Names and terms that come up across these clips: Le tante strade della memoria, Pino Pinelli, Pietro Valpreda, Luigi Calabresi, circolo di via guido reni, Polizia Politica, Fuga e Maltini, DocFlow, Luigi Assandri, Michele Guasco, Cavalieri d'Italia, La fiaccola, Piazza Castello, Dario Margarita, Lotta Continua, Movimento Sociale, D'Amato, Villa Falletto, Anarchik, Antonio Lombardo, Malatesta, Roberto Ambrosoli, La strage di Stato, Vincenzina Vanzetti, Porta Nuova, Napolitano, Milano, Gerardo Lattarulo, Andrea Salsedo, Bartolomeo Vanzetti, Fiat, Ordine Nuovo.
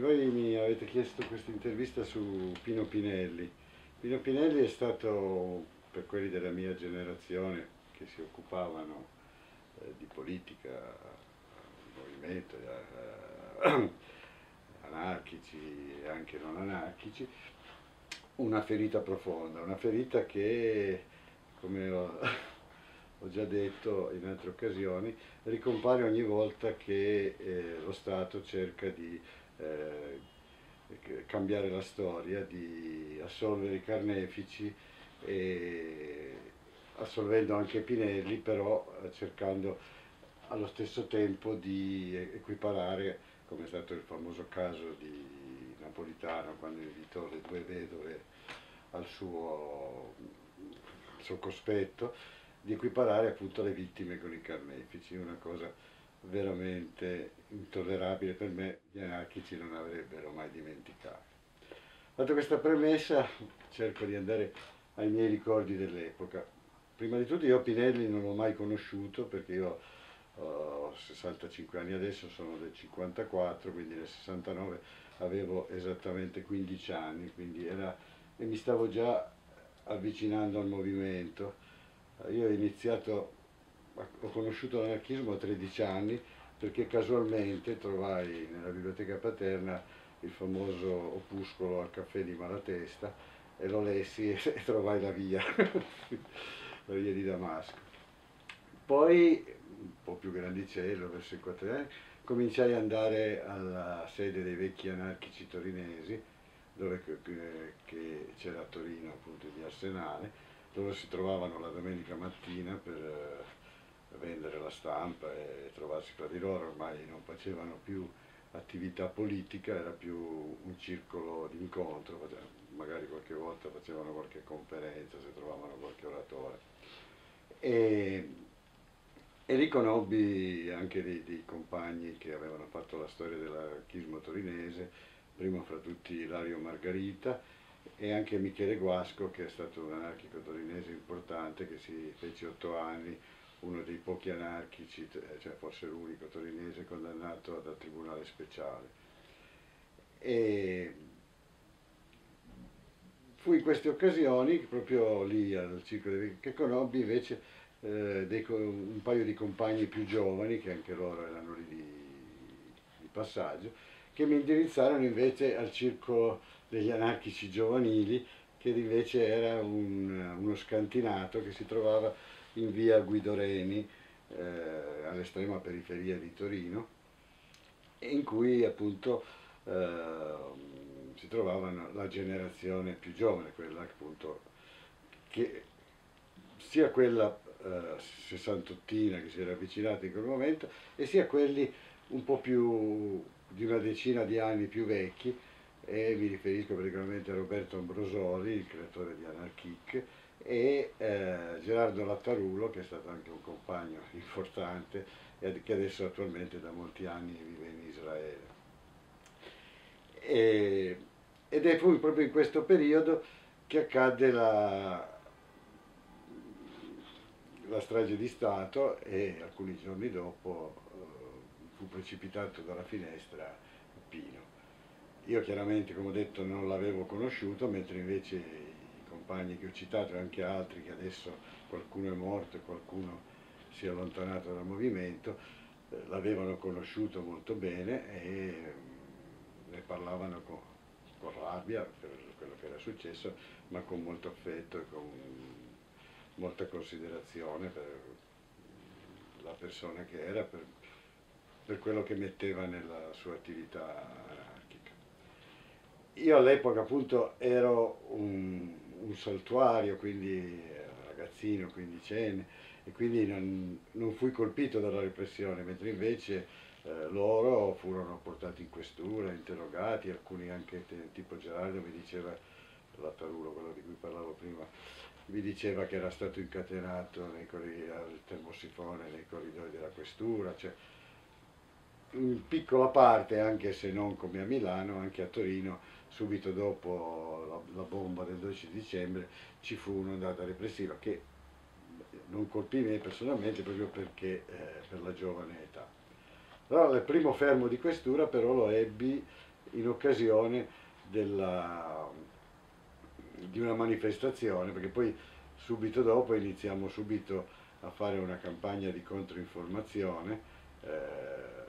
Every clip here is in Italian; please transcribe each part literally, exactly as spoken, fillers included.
voi mi avete chiesto questa intervista su Pino Pinelli. Pino Pinelli è stato, per quelli della mia generazione che si occupavano eh, di politica, movimento, eh, anarchici e anche non anarchici, una ferita profonda, una ferita che, come ho, ho già detto in altre occasioni, ricompare ogni volta che eh, lo Stato cerca di eh, cambiare la storia, di assolvere i carnefici, e assolvendo anche Pinelli, però cercando allo stesso tempo di equiparare, come è stato il famoso caso di Napolitano quando invitò le due vedove al suo, al suo cospetto, di equiparare appunto le vittime con i carnefici, una cosa veramente intollerabile per me, gli anarchici non avrebbero mai dimenticato. Fatta questa premessa, cerco di andare ai miei ricordi dell'epoca. Prima di tutto, io Pinelli non l'ho mai conosciuto, perché io ho sessantacinque anni adesso, sono del cinquantaquattro, quindi nel sessantanove avevo esattamente quindici anni, quindi era, e mi stavo già avvicinando al movimento. Io ho iniziato, ho conosciuto l'anarchismo a tredici anni, perché casualmente trovai nella biblioteca paterna il famoso opuscolo Al caffè di Malatesta e lo lessi e trovai la via, la via di Damasco. Poi, un po' più grandicello, verso i quattro anni, cominciai ad andare alla sede dei vecchi anarchici torinesi, dove c'era a Torino appunto di Arsenale, dove si trovavano la domenica mattina per vendere la stampa e trovarsi tra di loro. Ormai non facevano più attività politica, era più un circolo di incontro, magari qualche volta facevano qualche conferenza, se trovavano qualche oratore. E, e riconobbi anche dei, dei compagni che avevano fatto la storia dell'anarchismo torinese, prima fra tutti Dario Margarita e anche Michele Guasco, che è stato un anarchico torinese importante, che si fece otto anni, uno dei pochi anarchici, cioè forse l'unico torinese condannato dal tribunale speciale. E fu in queste occasioni, proprio lì al circolo, che conobbi invece eh, dei, un paio di compagni più giovani, che anche loro erano lì di, di passaggio, che mi indirizzarono invece al circolo degli anarchici giovanili, che invece era un, uno scantinato che si trovava in via Guidoreni, eh, all'estrema periferia di Torino, in cui appunto eh, si trovavano la generazione più giovane, quella appunto che sia quella eh, sessantottina che si era avvicinata in quel momento, e sia quelli un po' più di una decina di anni più vecchi, e mi riferisco particolarmente a Roberto Ambrosoli, il creatore di Anarchik, e eh, Gerardo Lattarulo, che è stato anche un compagno importante e che adesso attualmente da molti anni vive in Israele. E, ed è fu proprio in questo periodo che accadde la, la strage di Stato, e alcuni giorni dopo eh, fu precipitato dalla finestra Pino. Io chiaramente, come ho detto, non l'avevo conosciuto, mentre invece che ho citato e anche altri, che adesso qualcuno è morto e qualcuno si è allontanato dal movimento, l'avevano conosciuto molto bene e ne parlavano con, con rabbia per quello che era successo, ma con molto affetto e con molta considerazione per la persona che era, per, per quello che metteva nella sua attività anarchica. Io all'epoca appunto ero un un saltuario, quindi ragazzino, quindicenne, e quindi non, non fui colpito dalla repressione, mentre invece eh, loro furono portati in questura, interrogati, alcuni anche, tipo Gerardo mi diceva, Lattarulo, quello di cui parlavo prima, mi diceva che era stato incatenato nei al termosifone nei corridoi della questura, cioè in piccola parte, anche se non come a Milano, anche a Torino, subito dopo la, la bomba del dodici dicembre ci fu un'ondata repressiva che non colpì me personalmente, proprio perché eh, per la giovane età. Allora, il primo fermo di questura però lo ebbi in occasione della, di una manifestazione, perché poi subito dopo iniziamo subito a fare una campagna di controinformazione, eh,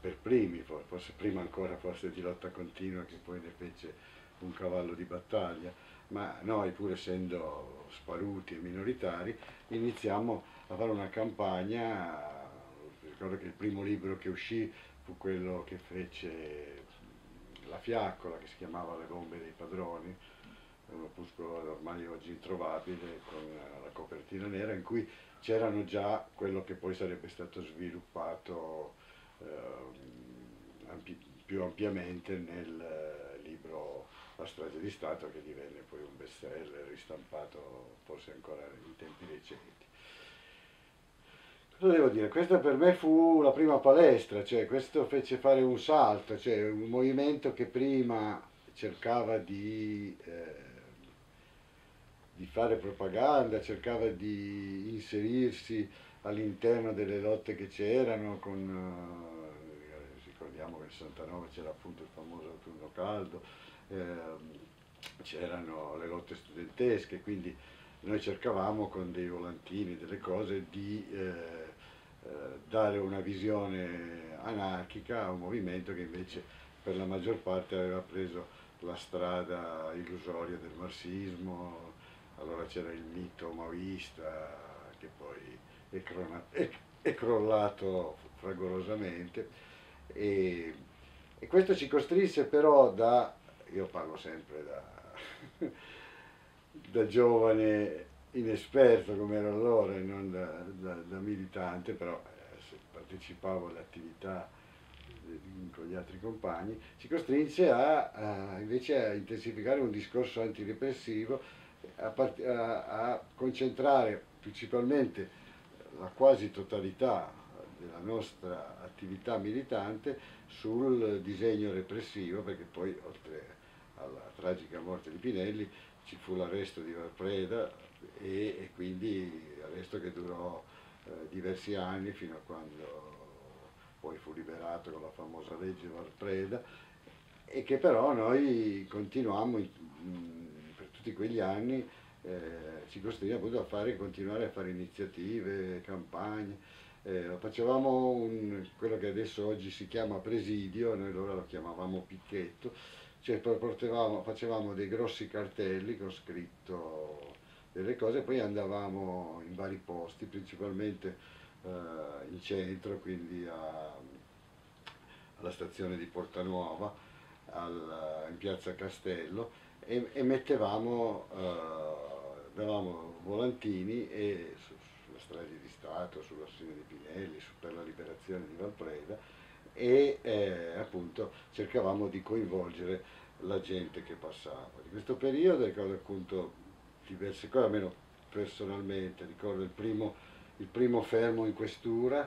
per primi, forse prima ancora forse di Lotta Continua, che poi ne fece un cavallo di battaglia, ma noi, pur essendo sparuti e minoritari, iniziamo a fare una campagna. Ricordo che il primo libro che uscì fu quello che fece La Fiaccola, che si chiamava Le bombe dei padroni, un opuscolo ormai oggi introvabile con la copertina nera, in cui c'erano già quello che poi sarebbe stato sviluppato eh, ampi più ampiamente nel libro La strage di Stato, che divenne poi un best seller ristampato forse ancora in tempi recenti. Cosa devo dire? Questa per me fu la prima palestra, cioè questo fece fare un salto, cioè un movimento che prima cercava di, eh, di fare propaganda, cercava di inserirsi all'interno delle lotte che c'erano, con, eh, ricordiamo che nel sessantanove c'era appunto il famoso autunno caldo, eh, c'erano le lotte studentesche, quindi noi cercavamo con dei volantini, delle cose, di eh, eh, dare una visione anarchica a un movimento che invece per la maggior parte aveva preso la strada illusoria del marxismo. Allora c'era il mito maoista, che poi è, cronato, è, è crollato fragorosamente, e, e questo ci costrinse però da, io parlo sempre da... da giovane inesperto come ero allora e non da, da, da militante, però eh, partecipavo alle attività eh, con gli altri compagni, ci costrinse a, a, invece a intensificare un discorso antirepressivo, a, a, a concentrare principalmente la quasi totalità della nostra attività militante sul disegno repressivo, perché poi, oltre alla tragica morte di Pinelli, ci fu l'arresto di Valpreda, e, e quindi l'arresto che durò eh, diversi anni, fino a quando poi fu liberato con la famosa legge Valpreda, e che però noi continuammo in, mh, per tutti quegli anni, eh, ci costrinse appunto a fare, continuare a fare iniziative, campagne, eh, facevamo un, quello che adesso oggi si chiama presidio, noi allora lo chiamavamo picchetto. Cioè, portavamo, facevamo dei grossi cartelli con scritto delle cose, poi andavamo in vari posti, principalmente eh, in centro, quindi a, alla stazione di Porta Nuova, al, in Piazza Castello, e, e mettevamo, eh, davamo volantini e, su, sulla strage di Stato, sull'assassinio di Pinelli, su, per la liberazione di Valpreda, e eh, appunto cercavamo di coinvolgere la gente che passava. Di questo periodo ricordo appunto diverse cose, almeno personalmente, ricordo il primo, il primo fermo in questura,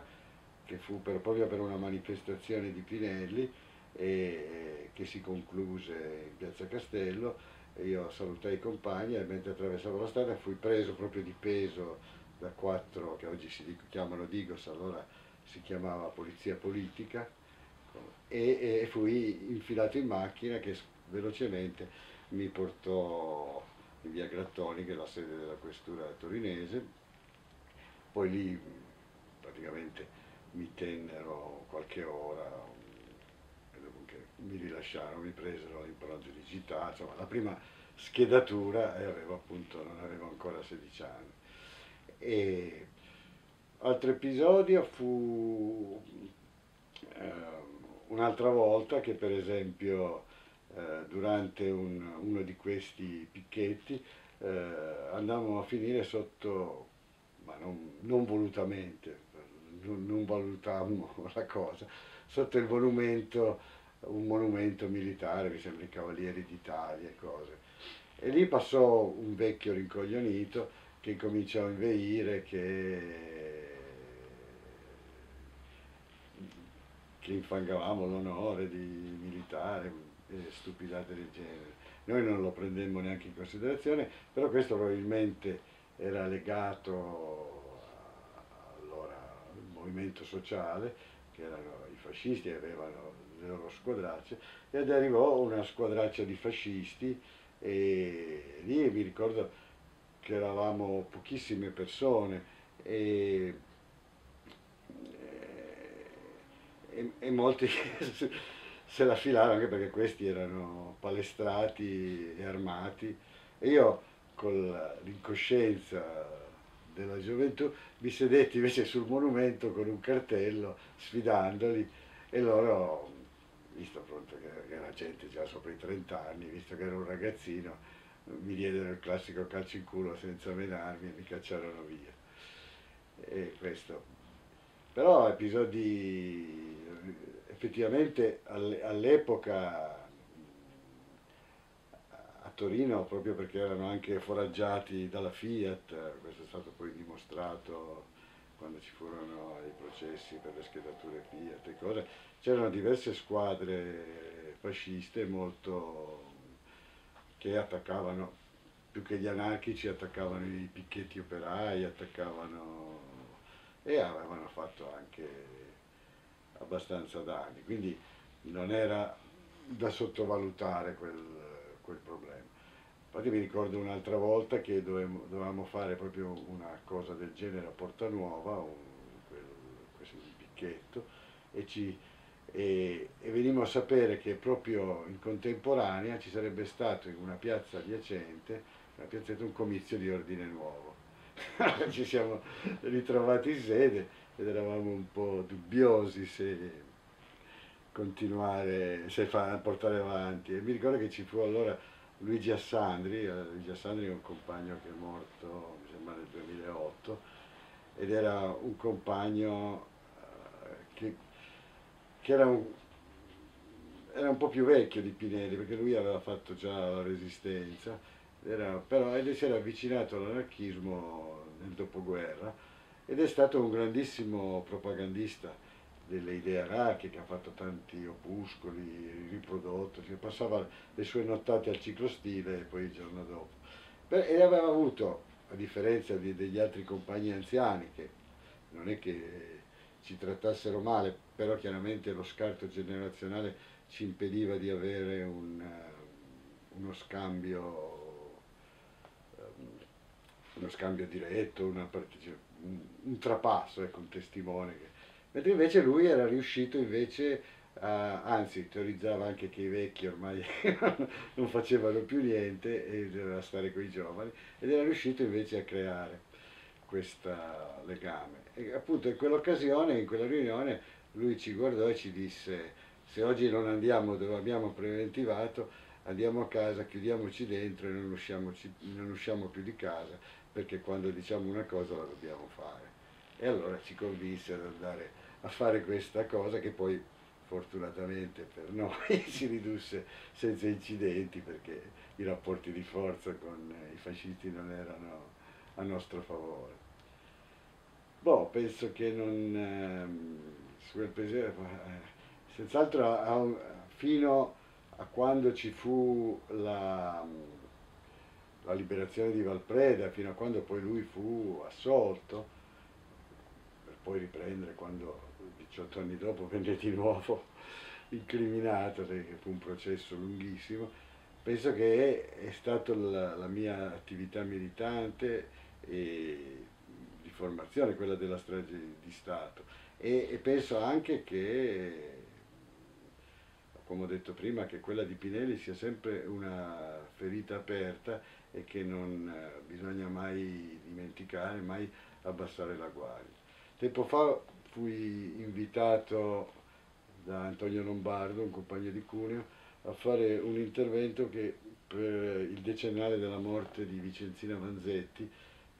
che fu per, proprio per una manifestazione di Pinelli, e che si concluse in Piazza Castello, e io salutai i compagni e mentre attraversavo la strada fui preso proprio di peso da quattro, che oggi si chiamano Digos, allora si chiamava Polizia Politica, e, e fui infilato in macchina che velocemente mi portò in via Grattoni, che è la sede della questura torinese. Poi lì praticamente mi tennero qualche ora, mi rilasciarono, mi presero l'impronta digitale, insomma la prima schedatura, e avevo appunto, non avevo ancora sedici anni. E altro episodio fu eh, un'altra volta che, per esempio, eh, durante un, uno di questi picchetti eh, andavamo a finire sotto, ma non, non volutamente, non, non valutammo la cosa, sotto il monumento, un monumento militare, mi sembra i Cavalieri d'Italia e cose. E lì passò un vecchio rincoglionito che cominciò a inveire che che infangavamo l'onore di militare, eh, stupidate del genere. Noi non lo prendemmo neanche in considerazione, però questo probabilmente era legato a, allora, al Movimento Sociale, che erano i fascisti e avevano le loro squadracce, ed arrivò una squadraccia di fascisti e lì mi ricordo che eravamo pochissime persone e, e, e molti se la filavano, anche perché questi erano palestrati e armati, e io con l'incoscienza della gioventù mi sedetti invece sul monumento con un cartello sfidandoli, e loro, visto pronto che era gente già sopra i trenta anni, visto che ero un ragazzino, mi diedero il classico calcio in culo senza menarmi e mi cacciarono via. E questo. Però episodi effettivamente all'epoca a Torino, proprio perché erano anche foraggiati dalla Fiat, questo è stato poi dimostrato quando ci furono i processi per le schedature Fiat e cose, c'erano diverse squadre fasciste molto, che attaccavano, più che gli anarchici, attaccavano i picchetti operai, attaccavano, e avevano fatto anche abbastanza danni, quindi non era da sottovalutare quel, quel problema. Infatti mi ricordo un'altra volta che dovevamo, dovevamo fare proprio una cosa del genere a Porta Nuova, un, quel, questo picchetto, e, ci, e, e venimmo a sapere che proprio in contemporanea ci sarebbe stato in una piazza adiacente, una piazzetta, un comizio di Ordine Nuovo. Ci siamo ritrovati in sede ed eravamo un po' dubbiosi se continuare, se fa, portare avanti, e mi ricordo che ci fu allora Luigi Assandri. Luigi Assandri è un compagno che è morto, mi sembra, nel duemilaotto, ed era un compagno che, che era, un, era un po' più vecchio di Pinelli, perché lui aveva fatto già la Resistenza, era, però ed si era avvicinato all'anarchismo nel dopoguerra, ed è stato un grandissimo propagandista delle idee anarchiche, ha fatto tanti opuscoli, riprodotto, cioè passava le sue nottate al ciclostile e poi il giorno dopo. E aveva avuto, a differenza di, degli altri compagni anziani, che non è che ci trattassero male, però chiaramente lo scarto generazionale ci impediva di avere un, uno scambio uno scambio diretto, una un, un trapasso, ecco, un testimone che, mentre invece lui era riuscito invece, a, anzi teorizzava anche che i vecchi ormai non facevano più niente e doveva stare con i giovani, ed era riuscito invece a creare questo legame. E appunto in quell'occasione, in quella riunione, lui ci guardò e ci disse: se oggi non andiamo dove abbiamo preventivato, andiamo a casa, chiudiamoci dentro e non usciamoci, non usciamo più di casa, perché quando diciamo una cosa la dobbiamo fare. E allora ci convinse ad andare a fare questa cosa, che poi fortunatamente per noi si ridusse senza incidenti, perché i rapporti di forza con i fascisti non erano a nostro favore. Boh, penso che non... Eh, senz'altro a, fino a quando ci fu la, la liberazione di Valpreda, fino a quando poi lui fu assolto, poi riprendere quando diciotto anni dopo venne di nuovo incriminato, perché fu un processo lunghissimo. Penso che è stata la, la mia attività militante e di formazione, quella della strage di Stato, e, e penso anche che, come ho detto prima, che quella di Pinelli sia sempre una ferita aperta e che non bisogna mai dimenticare, mai abbassare la guardia. Tempo fa fui invitato da Antonio Lombardo, un compagno di Cuneo, a fare un intervento che, per il decennale della morte di Vincenzina Vanzetti,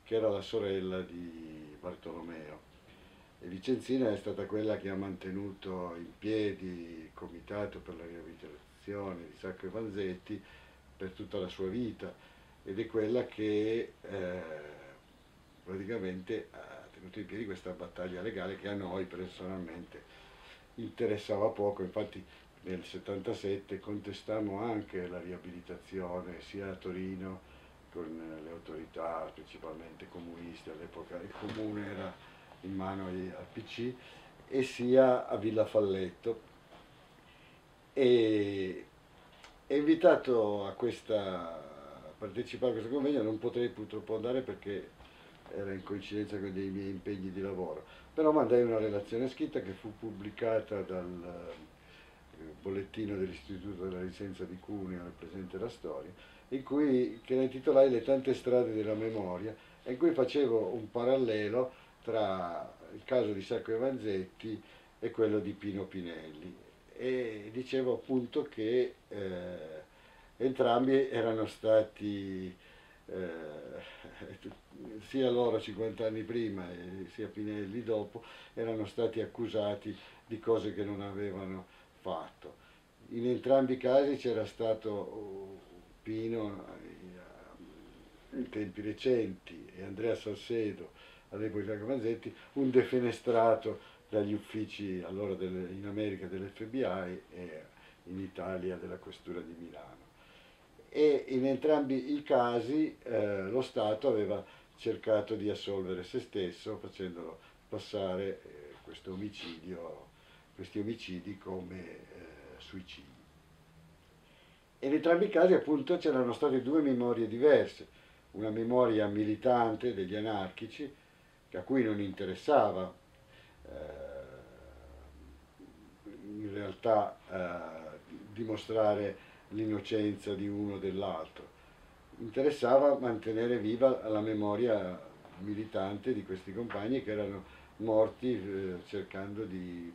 che era la sorella di Bartolomeo. E Vincenzina è stata quella che ha mantenuto in piedi il Comitato per la riabilitazione di Sacco e Vanzetti per tutta la sua vita, ed è quella che eh, praticamente in piedi questa battaglia legale, che a noi personalmente interessava poco. Infatti nel settantasette contestammo anche la riabilitazione sia a Torino con le autorità principalmente comuniste, all'epoca il comune era in mano al P C, e sia a Villa Falletto, e invitato a questa, a partecipare a questo convegno. Non potrei purtroppo andare perché era in coincidenza con dei miei impegni di lavoro, però mandai una relazione scritta che fu pubblicata dal bollettino dell'Istituto della Licenza di Cuneo, nel presente la storia, in cui, che la intitolai Le tante strade della memoria, e in cui facevo un parallelo tra il caso di Sacco e Vanzetti e quello di Pino Pinelli, e dicevo appunto che eh, entrambi erano stati Eh, sia loro cinquanta anni prima e sia Pinelli dopo erano stati accusati di cose che non avevano fatto. In entrambi i casi c'era stato Pino in tempi recenti e Andrea Salsedo all'epoca di Sacco e Vanzetti, un defenestrato dagli uffici allora delle, in America dell'F B I e in Italia della Questura di Milano. E in entrambi i casi eh, lo Stato aveva cercato di assolvere se stesso, facendolo passare eh, questo omicidio, questi omicidi come eh, suicidi. E in entrambi i casi appunto c'erano state due memorie diverse, una memoria militante degli anarchici, a cui non interessava eh, in realtà eh, dimostrare l'innocenza di uno o dell'altro, interessava mantenere viva la memoria militante di questi compagni che erano morti eh, cercando di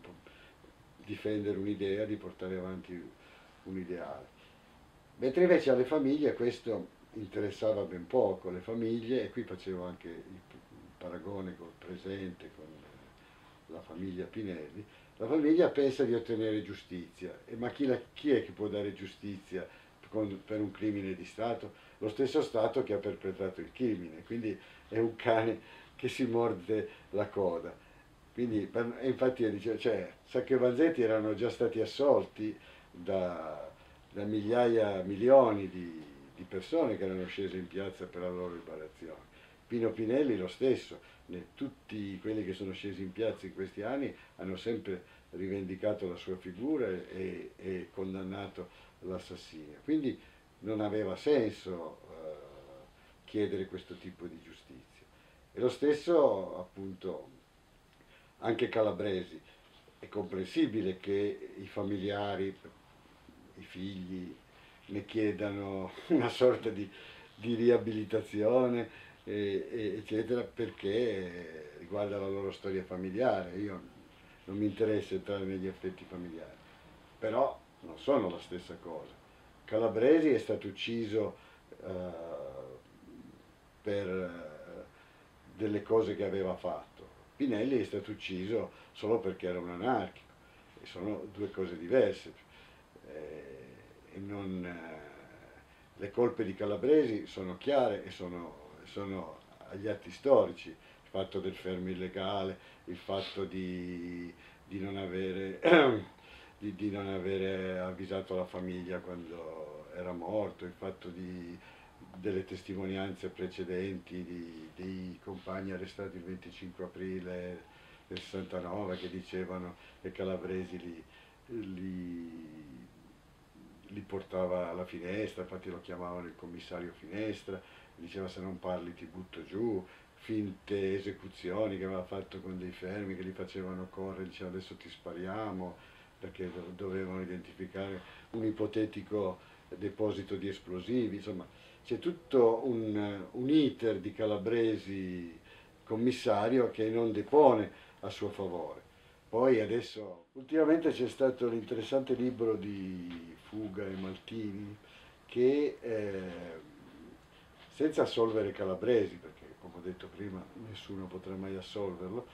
difendere un'idea, di portare avanti un ideale. Mentre invece alle famiglie questo interessava ben poco, le famiglie, e qui facevo anche il paragone col presente, con la famiglia Pinelli. La famiglia pensa di ottenere giustizia, ma chi, la, chi è che può dare giustizia con, per un crimine di Stato? Lo stesso Stato che ha perpetrato il crimine, quindi è un cane che si morde la coda. Quindi, per, e infatti dicevo, cioè, Sacco e Vanzetti erano già stati assolti da, da migliaia, milioni di, di persone che erano scese in piazza per la loro liberazione. Pino Pinelli lo stesso, tutti quelli che sono scesi in piazza in questi anni hanno sempre rivendicato la sua figura e, e condannato l'assassino. Quindi non aveva senso eh, chiedere questo tipo di giustizia. E lo stesso appunto anche Calabresi. È comprensibile che i familiari, i figli ne chiedano una sorta di, di riabilitazione, eccetera, perché riguarda la loro storia familiare. Io non mi interessa entrare negli affetti familiari, però non sono la stessa cosa. Calabresi è stato ucciso uh, per delle cose che aveva fatto, Pinelli è stato ucciso solo perché era un anarchico, e sono due cose diverse. Eh, e non, uh, le colpe di Calabresi sono chiare e sono sono agli atti storici, il fatto del fermo illegale, il fatto di, di, non avere, di, di non avere avvisato la famiglia quando era morto, il fatto di, delle testimonianze precedenti di, dei compagni arrestati il venticinque aprile del sessantanove che dicevano che Calabresi li, li, li portava alla finestra, infatti lo chiamavano il commissario Finestra, diceva se non parli ti butto giù, finte esecuzioni che aveva fatto con dei fermi che li facevano correre, diceva adesso ti spariamo, perché dovevano identificare un ipotetico deposito di esplosivi. Insomma c'è tutto un, un iter di Calabresi commissario che non depone a suo favore. Poi adesso ultimamente c'è stato l'interessante libro di Fuga e Maltini che eh, senza assolvere Calabresi, perché come ho detto prima nessuno potrà mai assolverlo,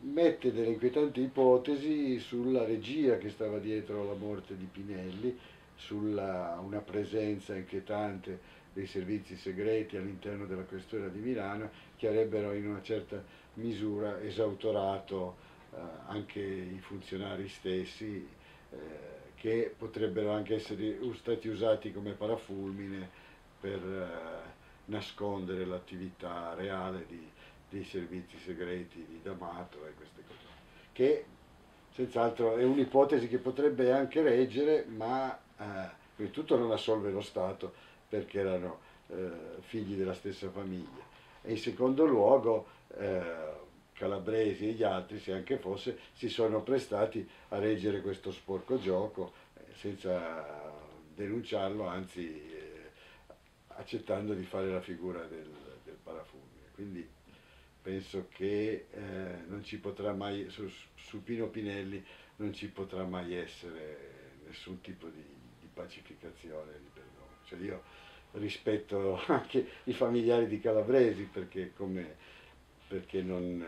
mette delle inquietanti ipotesi sulla regia che stava dietro la morte di Pinelli, sulla una presenza inquietante dei servizi segreti all'interno della Questura di Milano, che avrebbero in una certa misura esautorato eh, anche i funzionari stessi, eh, che potrebbero anche essere stati usati come parafulmine per eh, nascondere l'attività reale di, dei servizi segreti di D'Amato e queste cose, che Senz'altro è un'ipotesi che potrebbe anche reggere, ma prima di tutto non assolve lo Stato, perché erano eh, figli della stessa famiglia. E in secondo luogo eh, Calabresi e gli altri, se anche fosse, si sono prestati a reggere questo sporco gioco eh, senza denunciarlo, anzi eh, accettando di fare la figura del, del parafulmine. Quindi penso che eh, non ci potrà mai, su, su Pino Pinelli non ci potrà mai essere nessun tipo di, di pacificazione, di perdono. Cioè io rispetto anche i familiari di Calabresi perché, come, perché non,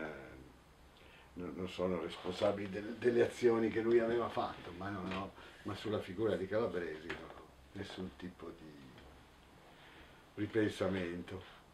non sono responsabili delle, delle azioni che lui aveva fatto, ma, non ho, ma sulla figura di Calabresi non ho nessun tipo di ripensamento.